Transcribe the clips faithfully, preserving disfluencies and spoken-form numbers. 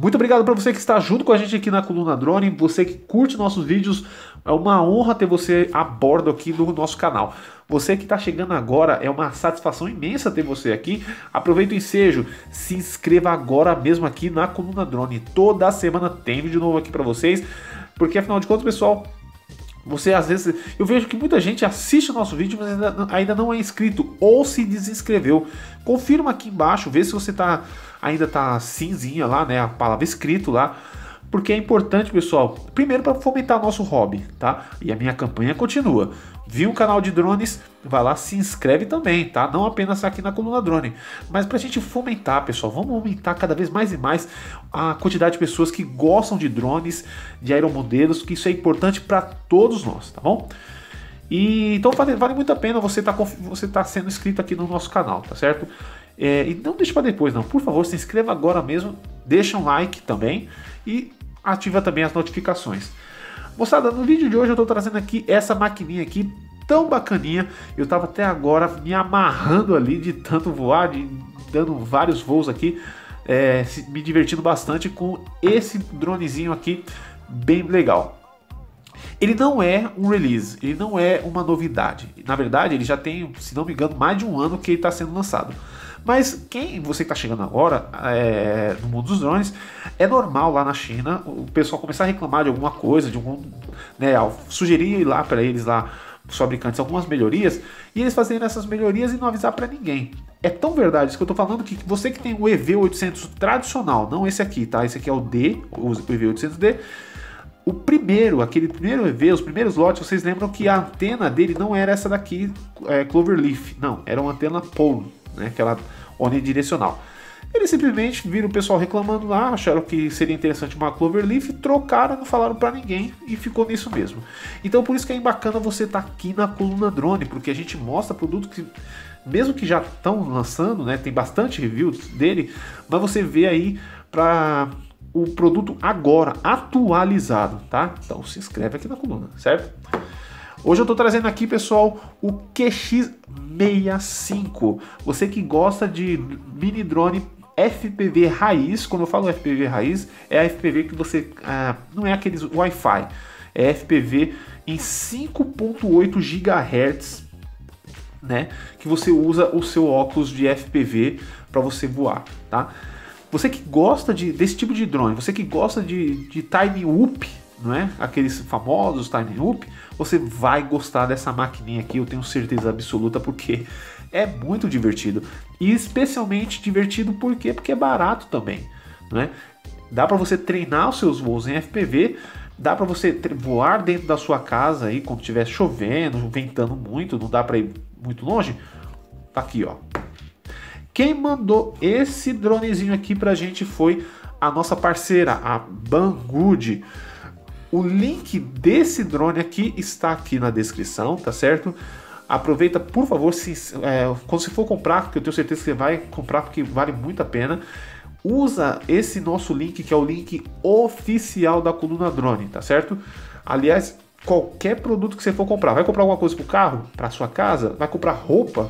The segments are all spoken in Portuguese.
Muito obrigado para você que está junto com a gente aqui na Coluna Drone, você que curte nossos vídeos, é uma honra ter você a bordo aqui no nosso canal. Você que está chegando agora, é uma satisfação imensa ter você aqui. Aproveita o ensejo, se inscreva agora mesmo aqui na Coluna Drone. Toda semana tem vídeo novo aqui para vocês, porque afinal de contas, pessoal, você às vezes, eu vejo que muita gente assiste o nosso vídeo, mas ainda, ainda não é inscrito ou se desinscreveu. Confirma aqui embaixo, vê se você tá, ainda tá cinzinha lá, né, a palavra inscrito lá. Porque é importante, pessoal, primeiro para fomentar nosso hobby, tá? E a minha campanha continua. Viu um canal de drones? Vai lá, se inscreve também, tá? Não apenas aqui na Coluna Drone, mas para a gente fomentar, pessoal, vamos aumentar cada vez mais e mais a quantidade de pessoas que gostam de drones, de aeromodelos, que isso é importante para todos nós, tá bom? E então vale, vale muito a pena você tá, você tá sendo inscrito aqui no nosso canal, tá certo? É, e não deixa para depois, não. Por favor, se inscreva agora mesmo, deixa um like também e ativa também as notificações. Moçada, no vídeo de hoje eu estou trazendo aqui essa maquininha aqui tão bacaninha. Eu estava até agora me amarrando ali de tanto voar, de dando vários voos aqui, é, se, me divertindo bastante com esse dronezinho aqui, bem legal. Ele não é um release, ele não é uma novidade. Na verdade, ele já tem, se não me engano, mais de um ano que ele está sendo lançado. Mas quem você que está chegando agora é, no mundo dos drones, é normal lá na China o pessoal começar a reclamar de alguma coisa, de algum, né, sugerir lá para eles lá, os fabricantes, algumas melhorias, e eles fazerem essas melhorias e não avisar para ninguém. É tão verdade isso que eu estou falando que você que tem o E V oitocentos tradicional, não esse aqui, tá? Esse aqui é o D, o E V oitocentos D. O primeiro, aquele primeiro E V, os primeiros lotes, vocês lembram que a antena dele não era essa daqui, é, Cloverleaf, não, era uma antena Polo, né, aquela onidirecional. Eles simplesmente viram o pessoal reclamando lá, acharam que seria interessante uma Cloverleaf, trocaram, não falaram para ninguém e ficou nisso mesmo. Então por isso que é bacana você estar tá aqui na Coluna Drone, porque a gente mostra produto que, mesmo que já estão lançando, né, tem bastante review dele, mas você vê aí para o produto agora, atualizado, tá? Então se inscreve aqui na coluna, certo? Hoje eu tô trazendo aqui, pessoal, o Q X sessenta e cinco. Você que gosta de mini drone F P V raiz, quando eu falo F P V raiz, é a F P V que você... Ah, não é aqueles Wi-Fi, é F P V em cinco ponto oito gigahertz, né? Que você usa o seu óculos de F P V para você voar, tá? Você que gosta de, desse tipo de drone, você que gosta de, de Tiny Whoop, não é? Aqueles famosos Tiny Whoop, você vai gostar dessa maquininha aqui, eu tenho certeza absoluta, porque é muito divertido. E especialmente divertido por quê? Porque é barato também, não é? Dá para você treinar os seus voos em F P V, dá para você voar dentro da sua casa aí quando estiver chovendo, ventando muito, não dá para ir muito longe. Tá aqui, ó. Quem mandou esse dronezinho aqui pra gente foi a nossa parceira, a Banggood. O link desse drone aqui está aqui na descrição, tá certo? Aproveita, por favor, se, é, quando você for comprar, que eu tenho certeza que você vai comprar, porque vale muito a pena. Usa esse nosso link, que é o link oficial da Coluna Drone, tá certo? Aliás, qualquer produto que você for comprar, vai comprar alguma coisa pro carro, pra sua casa, vai comprar roupa,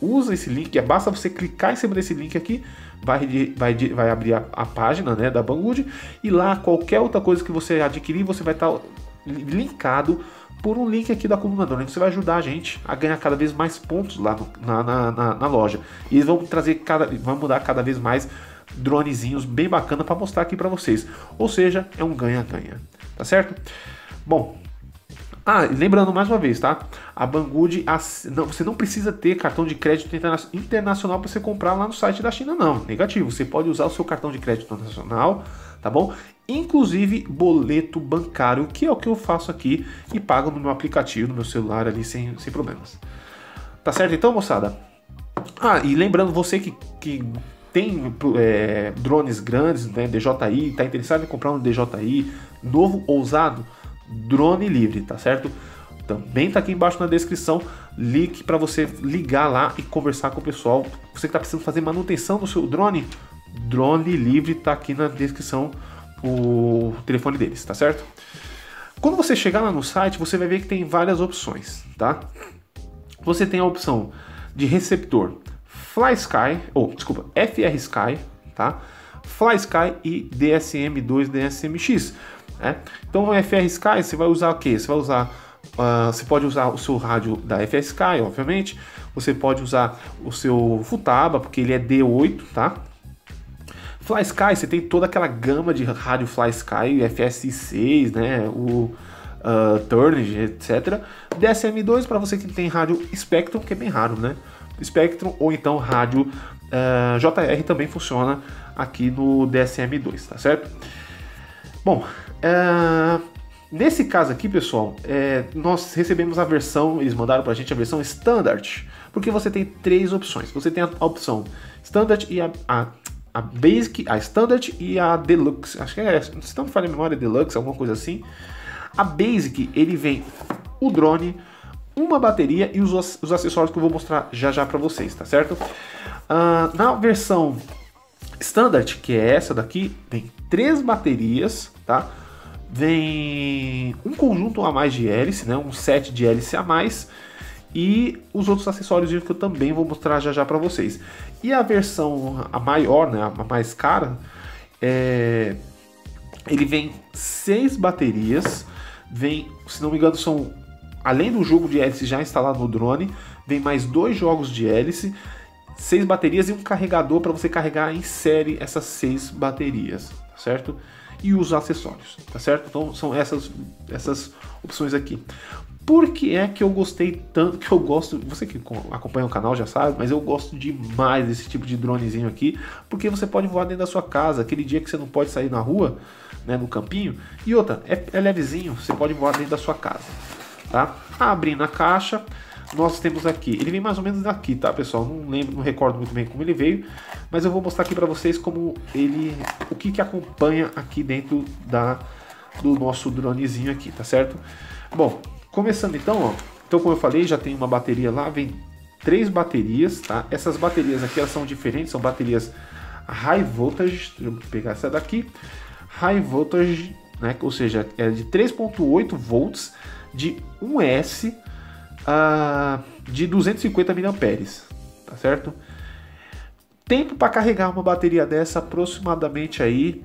usa esse link, basta você clicar em cima desse link aqui, vai, vai, vai abrir a, a página, né, da Banggood, e lá qualquer outra coisa que você adquirir, você vai estar tá linkado por um link aqui da Coluna Drone. Você vai ajudar a gente a ganhar cada vez mais pontos lá no, na, na, na, na loja. E eles vão trazer cada, vão mudar cada vez mais dronezinhos bem bacana para mostrar aqui para vocês. Ou seja, é um ganha-ganha, tá certo? Bom, ah, lembrando mais uma vez, tá? A Banggood, você não precisa ter cartão de crédito internacional para você comprar lá no site da China, não. Negativo, você pode usar o seu cartão de crédito nacional, tá bom? Inclusive boleto bancário, que é o que eu faço aqui e pago no meu aplicativo, no meu celular ali, sem, sem problemas. Tá certo então, moçada? Ah, e lembrando, você que... que tem é, drones grandes, né, D J I, tá interessado em comprar um D J I novo ou usado? Drone Livre, tá certo? Também tá aqui embaixo na descrição, link para você ligar lá e conversar com o pessoal. Você que tá precisando fazer manutenção do seu drone, Drone Livre tá aqui na descrição, o telefone deles, tá certo? Quando você chegar lá no site, você vai ver que tem várias opções, tá? Você tem a opção de receptor Flysky, ou desculpa, FrSky, tá? FrSky e D S M dois, D S M X. Né? Então a FrSky você vai usar o que? Você vai usar, uh, você pode usar o seu rádio da FrSky, obviamente. Você pode usar o seu Futaba, porque ele é D oito, tá? FlysKy, você tem toda aquela gama de rádio FlysKy, F S seis, né, o uh, Turnage, etcétera. D S M dois para você que tem rádio Spectrum, que é bem raro, né? Spectrum ou então rádio uh, J R também funciona aqui no D S M dois, tá certo? Bom, uh, nesse caso aqui, pessoal, é, nós recebemos a versão, eles mandaram pra gente a versão Standard, porque você tem três opções. Você tem a opção Standard e a... a A Basic, a Standard e a Deluxe. Acho que é essa. Se não me falha a memória, Deluxe, alguma coisa assim. A Basic, ele vem o drone, uma bateria e os, os acessórios que eu vou mostrar já já pra vocês, tá certo? Uh, na versão Standard, que é essa daqui, vem três baterias, tá? Vem um conjunto a mais de hélice, né? Um set de hélice a mais. E os outros acessórios que eu também vou mostrar já já para vocês. E a versão a maior, né, a mais cara, é... ele vem seis baterias, vem, se não me engano, são, além do jogo de hélice já instalado no drone, vem mais dois jogos de hélice, seis baterias e um carregador para você carregar em série essas seis baterias, tá certo? E os acessórios, tá certo? Então são essas essas opções aqui. Por que é que eu gostei tanto, que eu gosto, você que acompanha o canal já sabe, mas eu gosto demais desse tipo de dronezinho aqui, porque você pode voar dentro da sua casa, aquele dia que você não pode sair na rua, né, no campinho, e outra, é, é levezinho, você pode voar dentro da sua casa, tá? Abrindo a caixa, nós temos aqui, ele vem mais ou menos daqui, tá, pessoal? Não lembro, não recordo muito bem como ele veio, mas eu vou mostrar aqui para vocês como ele, o que que acompanha aqui dentro da, do nosso dronezinho aqui, tá certo? Bom, começando então, ó, então como eu falei, já tem uma bateria lá, vem três baterias, tá? Essas baterias aqui, elas são diferentes, são baterias high voltage, deixa eu pegar essa daqui, high voltage, né? Ou seja, é de três ponto oito volts, de um S, uh, de duzentos e cinquenta miliamperes, tá certo? Tempo para carregar uma bateria dessa, aproximadamente aí,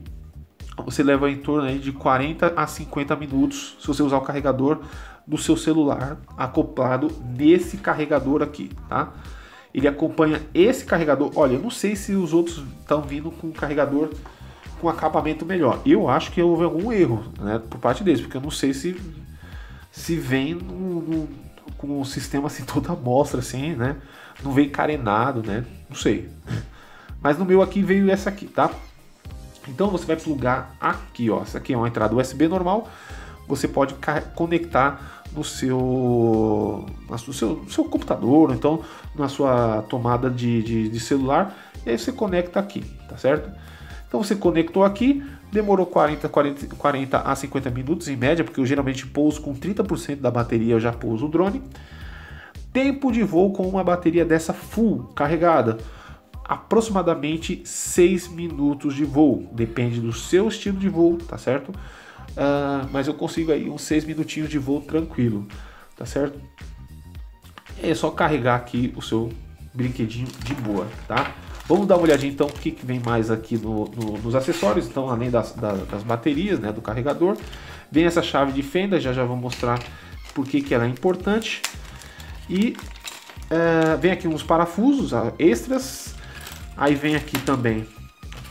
você leva em torno aí de quarenta a cinquenta minutos, se você usar o carregador do seu celular acoplado nesse carregador aqui, tá? Ele acompanha esse carregador. Olha, eu não sei se os outros estão vindo com um carregador com acabamento melhor. Eu acho que houve algum erro, né, por parte deles, porque eu não sei se se vem no, no, com um sistema assim toda amostra assim, né? Não vem carenado, né? Não sei. Mas no meu aqui veio essa aqui, tá? Então você vai plugar aqui, ó. Essa aqui é uma entrada U S B normal. Você pode conectar no seu, no seu, no seu computador, ou então na sua tomada de, de, de celular, e aí você conecta aqui, tá certo? Então você conectou aqui, demorou quarenta a cinquenta minutos em média, porque eu geralmente pouso com trinta por cento da bateria, eu já pouso o drone. Tempo de voo com uma bateria dessa full carregada, aproximadamente seis minutos de voo, depende do seu estilo de voo, tá certo? Uh, mas eu consigo aí uns seis minutinhos de voo tranquilo, tá certo? É só carregar aqui o seu brinquedinho de boa, tá? Vamos dar uma olhadinha então o que, que vem mais aqui no, no, nos acessórios. Então, além das, das, das baterias, né, do carregador, vem essa chave de fenda, já já vou mostrar por que que ela é importante. E uh, vem aqui uns parafusos extras, aí vem aqui também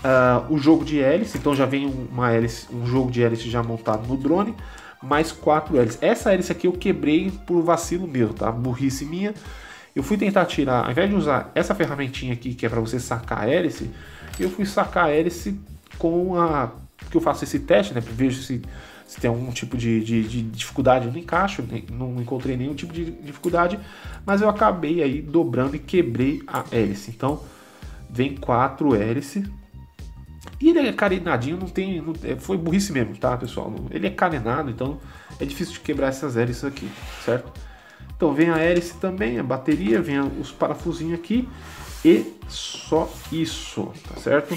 Uh, o jogo de hélice, então já vem uma hélice, um jogo de hélice já montado no drone, mais quatro hélices. Essa hélice aqui eu quebrei por vacilo meu, tá? Burrice minha. Eu fui tentar tirar, ao invés de usar essa ferramentinha aqui que é para você sacar a hélice, eu fui sacar a hélice com a... que eu faço esse teste, né? Vejo se, se tem algum tipo de, de, de dificuldade no encaixe, não encontrei nenhum tipo de dificuldade, mas eu acabei aí dobrando e quebrei a hélice. Então vem quatro hélices. E ele é carenadinho, não tem, não, foi burrice mesmo, tá, pessoal? Ele é carenado, então é difícil de quebrar essas hélices aqui, certo? Então vem a hélice também, a bateria, vem os parafusinhos aqui e só isso, tá certo?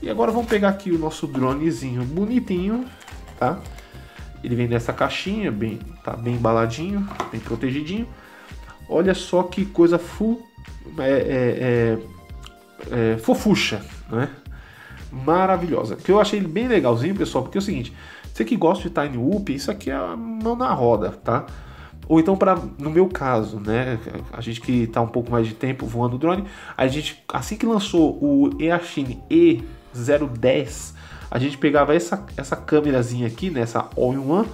E agora vamos pegar aqui o nosso dronezinho bonitinho, tá? Ele vem nessa caixinha, bem, tá bem embaladinho, bem protegidinho. Olha só que coisa fu... é, é, é, é, fofucha, né? maravilhosa, que eu achei ele bem legalzinho, pessoal, porque é o seguinte, você que gosta de Tiny Whoop, isso aqui é a mão na roda, tá? Ou então, pra, no meu caso, né, a gente que tá um pouco mais de tempo voando o drone, a gente, assim que lançou o Eachine E zero dez, a gente pegava essa, essa câmerazinha aqui, né, essa all-in-one,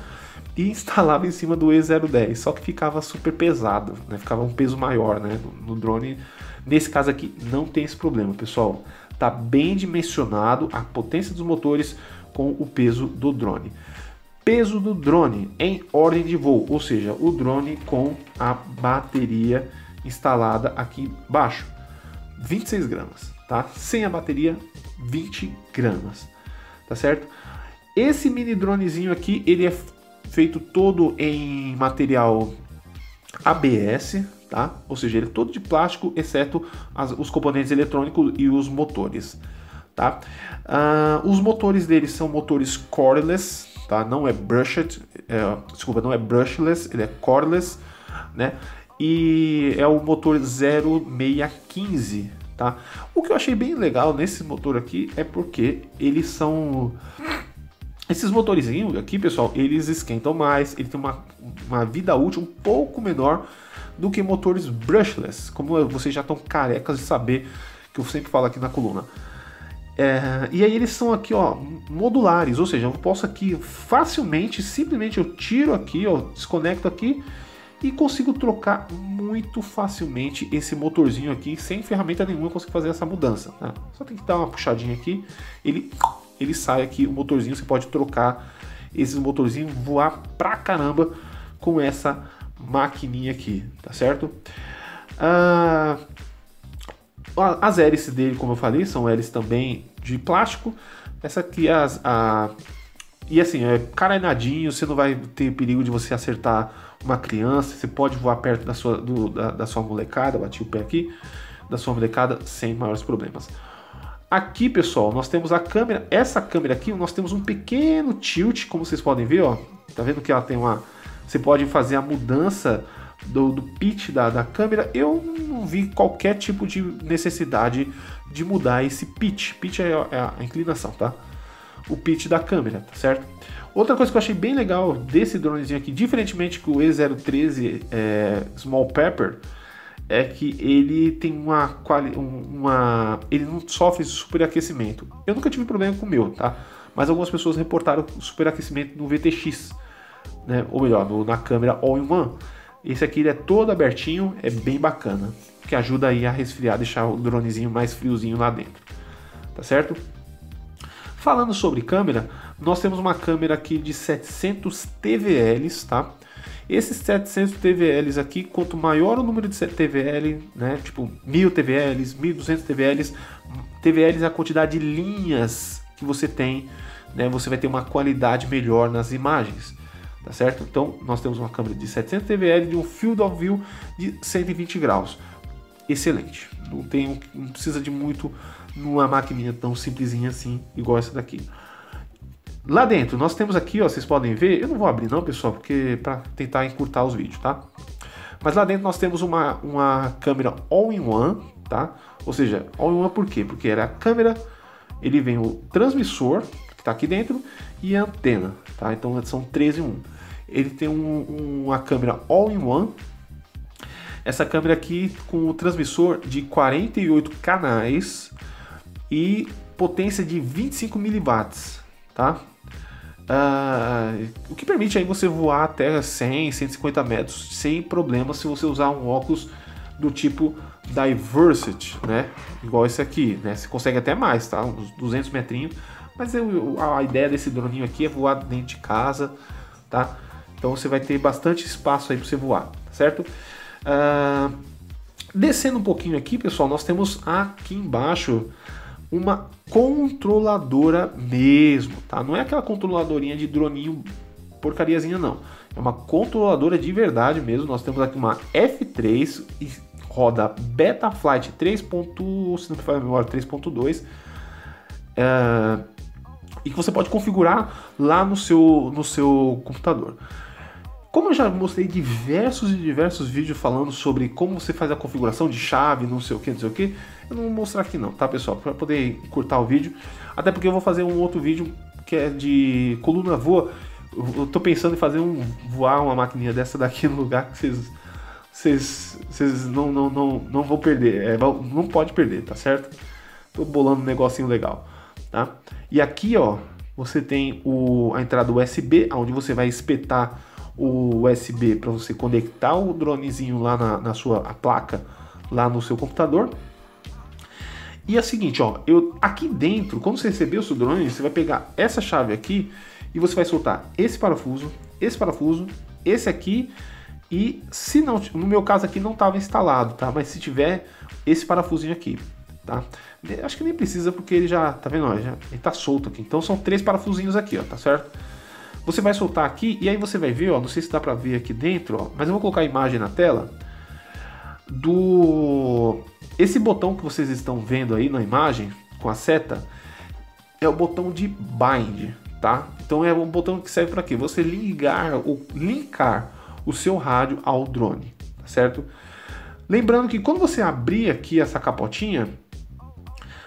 e instalava em cima do E zero dez, só que ficava super pesado, né, ficava um peso maior, né, no, no drone. Nesse caso aqui não tem esse problema, pessoal, tá bem dimensionado a potência dos motores com o peso do drone. Peso do drone em ordem de voo, ou seja, o drone com a bateria instalada aqui embaixo, vinte e seis gramas, tá? Sem a bateria, vinte gramas, tá certo? Esse mini dronezinho aqui, ele é feito todo em material A B S, tá? Ou seja, ele é todo de plástico, exceto as, os componentes eletrônicos e os motores, tá? Uh, os motores dele são motores cordless, tá? Não é brushed, é, desculpa, não é brushless, ele é cordless, né? E é o motor zero seis um cinco, tá? O que eu achei bem legal nesse motor aqui é porque eles são... Esses motorizinhos aqui, pessoal, eles esquentam mais, ele tem uma, uma vida útil um pouco menor do que motores brushless, como vocês já estão carecas de saber, que eu sempre falo aqui na coluna. É, e aí eles são aqui, ó, modulares, ou seja, eu posso aqui facilmente, simplesmente eu tiro aqui, ó, desconecto aqui e consigo trocar muito facilmente esse motorzinho aqui, sem ferramenta nenhuma eu consigo fazer essa mudança, né? Só tem que dar uma puxadinha aqui, ele... ele sai aqui, o motorzinho, você pode trocar esses motorzinhos, voar pra caramba com essa maquininha aqui, tá certo? Ah, as hélices dele, como eu falei, são hélices também de plástico, essa aqui, as, a, e assim, é carenadinho, você não vai ter perigo de você acertar uma criança, você pode voar perto da sua, do, da, da sua molecada, bati o pé aqui, da sua molecada, sem maiores problemas. Aqui, pessoal, nós temos a câmera, essa câmera aqui, nós temos um pequeno tilt, como vocês podem ver, ó, tá vendo que ela tem uma, você pode fazer a mudança do, do pitch da, da câmera, eu não vi qualquer tipo de necessidade de mudar esse pitch, pitch é a, é a inclinação, tá? O pitch da câmera, tá certo? Outra coisa que eu achei bem legal desse dronezinho aqui, diferentemente com o E zero treze é, Small Pepper, é que ele tem uma quali uma ele não sofre superaquecimento. Eu nunca tive problema com o meu, tá? Mas algumas pessoas reportaram superaquecimento no V T X, né? Ou melhor, no, na câmera all-in-one. Esse aqui ele é todo abertinho, é bem bacana, que ajuda aí a resfriar, deixar o dronezinho mais friozinho lá dentro, tá certo? Falando sobre câmera, nós temos uma câmera aqui de setecentos T V Ls, tá? Esses setecentos T V Ls aqui, quanto maior o número de T V L, né, tipo mil T V Ls, mil e duzentos T V Ls, T V Ls é a quantidade de linhas que você tem, né, você vai ter uma qualidade melhor nas imagens, tá certo? Então, nós temos uma câmera de setecentos T V L de um field of view de cento e vinte graus, excelente, não, tem, não precisa de muito numa maquininha tão simplesinha assim, igual essa daqui. Lá dentro, nós temos aqui, ó, vocês podem ver, eu não vou abrir não, pessoal, porque para tentar encurtar os vídeos, tá? Mas lá dentro nós temos uma, uma câmera all-in-one, tá? Ou seja, all-in-one por quê? Porque era a câmera, ele vem o transmissor, que tá aqui dentro, e a antena, tá? Então são três em um. Ele tem um, uma câmera all-in-one, essa câmera aqui com o transmissor de quarenta e oito canais e potência de vinte e cinco miliwatts, tá? Uh, o que permite aí você voar até cem, cento e cinquenta metros sem problema se você usar um óculos do tipo Diversity, né? Igual esse aqui, né? Você consegue até mais, tá? Uns duzentos metrinhos. Mas eu, a ideia desse droninho aqui é voar dentro de casa, tá? Então você vai ter bastante espaço aí para você voar, tá certo? Uh, descendo um pouquinho aqui, pessoal, nós temos aqui embaixo uma controladora mesmo, tá? Não é aquela controladorinha de droninho porcariazinha, não. É uma controladora de verdade mesmo. Nós temos aqui uma F três e roda Betaflight três. Se não me falha a memória, três ponto dois. É... E que você pode configurar lá no seu, no seu computador. Como eu já mostrei diversos e diversos vídeos falando sobre como você faz a configuração de chave, não sei o que, não sei o que, eu não vou mostrar aqui não, tá pessoal? Para poder cortar o vídeo, até porque eu vou fazer um outro vídeo que é de coluna voa. Eu tô pensando em fazer um voar uma maquininha dessa daqui no lugar que vocês vocês, vocês não, não, não, não vão perder, é, não pode perder, tá certo? Tô bolando um negocinho legal, tá? E aqui ó, você tem o, a entrada U S B, onde você vai espetar o U S B para você conectar o dronezinho lá na, na sua a placa lá no seu computador. E é o seguinte ó, eu aqui dentro, quando você receber o seu drone, você vai pegar essa chave aqui e você vai soltar esse parafuso, esse parafuso, esse aqui, e se não, no meu caso aqui não estava instalado, tá? Mas se tiver esse parafusinho aqui, tá? Acho que nem precisa porque ele já, tá vendo, ó, já, ele tá solto aqui. Então são três parafusinhos aqui, ó, tá certo? Você vai soltar aqui e aí você vai ver, ó, não sei se dá pra ver aqui dentro, ó, mas eu vou colocar a imagem na tela do... Esse botão que vocês estão vendo aí na imagem, com a seta, é o botão de bind, tá? Então é um botão que serve para quê? Você ligar ou linkar o seu rádio ao drone, tá certo? Lembrando que quando você abrir aqui essa capotinha,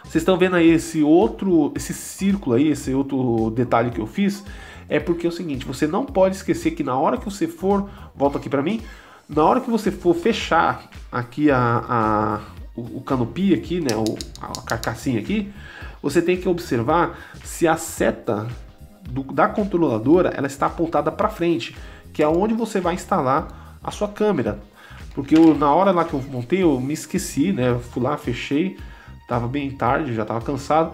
vocês estão vendo aí esse outro, esse círculo aí, esse outro detalhe que eu fiz, é porque é o seguinte, você não pode esquecer que na hora que você for, volta aqui para mim, na hora que você for fechar aqui a, a, o, o canopy aqui, né, o, a carcassinha aqui, você tem que observar se a seta do, da controladora ela está apontada para frente, que é onde você vai instalar a sua câmera, porque eu, na hora lá que eu montei eu me esqueci, né, eu fui lá, fechei, tava bem tarde, já tava cansado.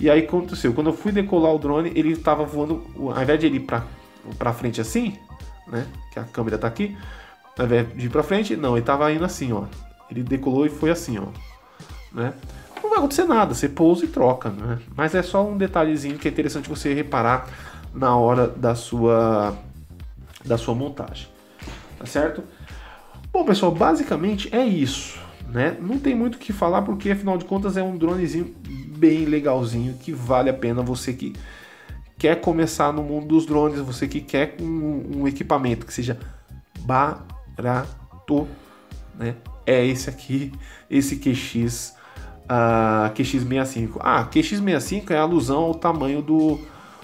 E aí aconteceu, quando eu fui decolar o drone, ele estava voando, ao invés de ele ir pra, pra frente assim, né, que a câmera tá aqui, ao invés de ir pra frente, não, ele tava indo assim, ó, ele decolou e foi assim, ó, né, não vai acontecer nada, você pousa e troca, né, mas é só um detalhezinho que é interessante você reparar na hora da sua, da sua montagem, tá certo? Bom pessoal, basicamente é isso, né, não tem muito o que falar porque afinal de contas é um dronezinho bem legalzinho, que vale a pena você que quer começar no mundo dos drones, você que quer um, um equipamento que seja barato, né? É esse aqui, esse Q X, uh, Q X sessenta e cinco. Ah, Q X sessenta e cinco é alusão ao tamanho do,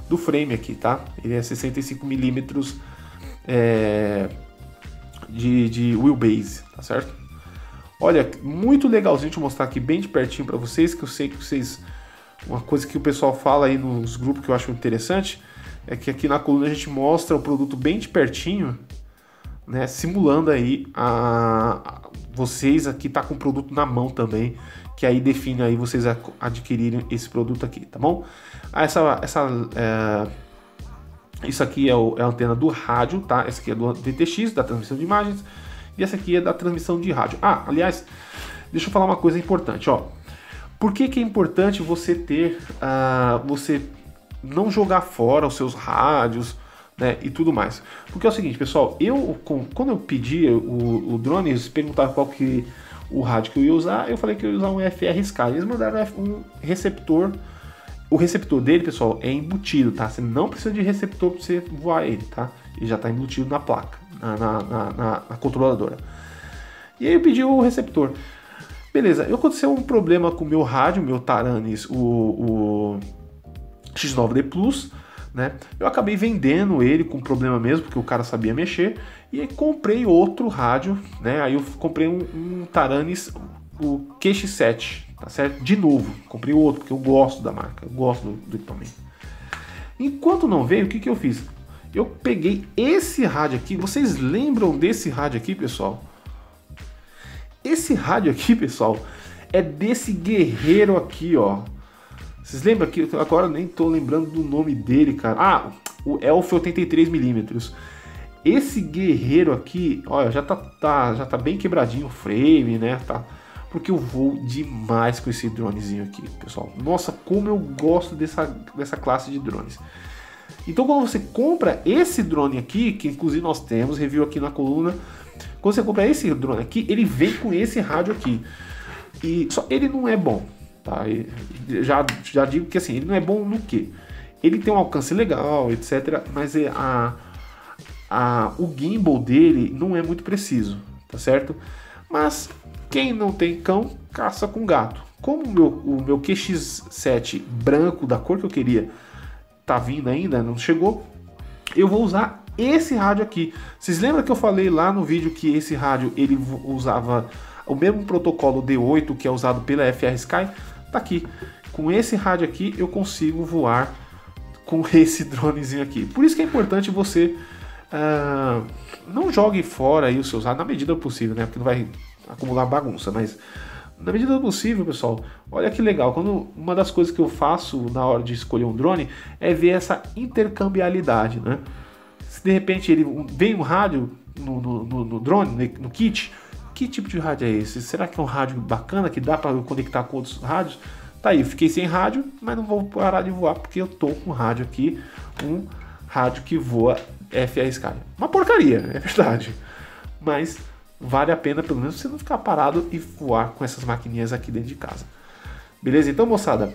do frame aqui, tá? Ele é sessenta e cinco milímetros é, de, de wheelbase, tá certo? Olha, muito legalzinho de mostrar aqui bem de pertinho para vocês, que eu sei que vocês... Uma coisa que o pessoal fala aí nos grupos que eu acho interessante, é que aqui na coluna a gente mostra o produto bem de pertinho, né, simulando aí a... Vocês aqui tá com o produto na mão também, que aí define aí vocês adquirirem esse produto aqui, tá bom? Ah, essa... essa é... Isso aqui é, o, é a antena do rádio, tá? Essa aqui é do V T X, da transmissão de imagens. E essa aqui é da transmissão de rádio. Ah, aliás, deixa eu falar uma coisa importante, ó. Por que que é importante você ter, uh, você não jogar fora os seus rádios, né, e tudo mais? Porque é o seguinte, pessoal, eu, com, quando eu pedi o, o drone, eles perguntaram qual que o rádio que eu ia usar, eu falei que eu ia usar um FrSky. Eles mandaram um receptor, o receptor dele, pessoal, é embutido, tá? Você não precisa de receptor para você voar ele, tá? Ele já está embutido na placa, na, na, na, na controladora. E aí eu pedi o receptor. Beleza, aconteceu um problema com o meu rádio, meu Taranis, o, o X nove D Plus, né? Eu acabei vendendo ele com problema mesmo, porque o cara sabia mexer. E aí comprei outro rádio, né? Aí eu comprei um, um Taranis, o Q X sete, tá certo? De novo, comprei outro, porque eu gosto da marca, eu gosto do, do equipamento. Enquanto não veio, o que que eu fiz? Eu peguei esse rádio aqui, vocês lembram desse rádio aqui, pessoal? Esse rádio aqui, pessoal, é desse guerreiro aqui, ó. Vocês lembram aqui? Agora nem tô lembrando do nome dele, cara. Ah, o Elf oitenta e três milímetros. Esse guerreiro aqui, olha, já tá, tá, já tá bem quebradinho o frame, né? Tá, porque eu vou demais com esse dronezinho aqui, pessoal. Nossa, como eu gosto dessa, dessa classe de drones. Então quando você compra esse drone aqui, que inclusive nós temos review aqui na coluna, quando você compra esse drone aqui, ele vem com esse rádio aqui. E só ele não é bom, tá? Já, já digo que assim, ele não é bom no quê? Ele tem um alcance legal, etcétera. Mas a, a, o gimbal dele não é muito preciso, tá certo? Mas quem não tem cão, caça com gato. Como o meu, o meu Q X sete branco, da cor que eu queria, tá vindo ainda, não chegou, eu vou usar esse rádio aqui. Vocês lembram que eu falei lá no vídeo que esse rádio ele usava o mesmo protocolo D oito que é usado pela FrSky? Tá aqui. Com esse rádio aqui eu consigo voar com esse dronezinho aqui. Por isso que é importante você uh, não jogue fora aí os seus rádios na medida possível, né? Porque não vai acumular bagunça, mas na medida do possível, pessoal. Olha que legal, quando uma das coisas que eu faço na hora de escolher um drone é ver essa intercambialidade, né? Se de repente ele vem um rádio no, no, no drone, no kit, que tipo de rádio é esse? Será que é um rádio bacana que dá para conectar com outros rádios? Tá aí, eu fiquei sem rádio, mas não vou parar de voar porque eu tô com um rádio aqui, um rádio que voa FrSky. Uma porcaria, é verdade, mas vale a pena pelo menos você não ficar parado e voar com essas maquininhas aqui dentro de casa. Beleza? Então, moçada,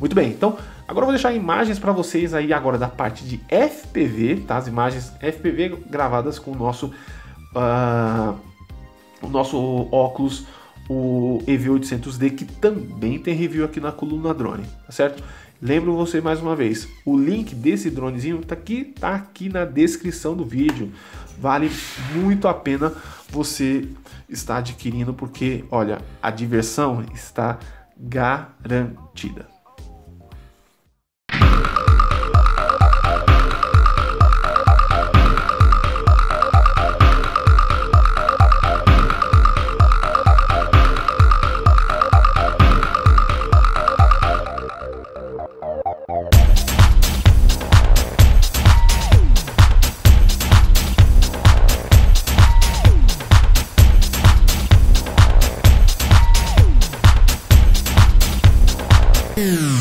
muito bem. Então, agora eu vou deixar imagens para vocês aí agora da parte de F P V, tá? As imagens F P V gravadas com o nosso, uh, o nosso óculos, o E V oitocentos D, que também tem review aqui na Coluna Drone, tá certo? Lembro você mais uma vez, o link desse dronezinho tá aqui, tá aqui na descrição do vídeo. Vale muito a pena você estar adquirindo, porque, olha, a diversão está garantida. Mmm.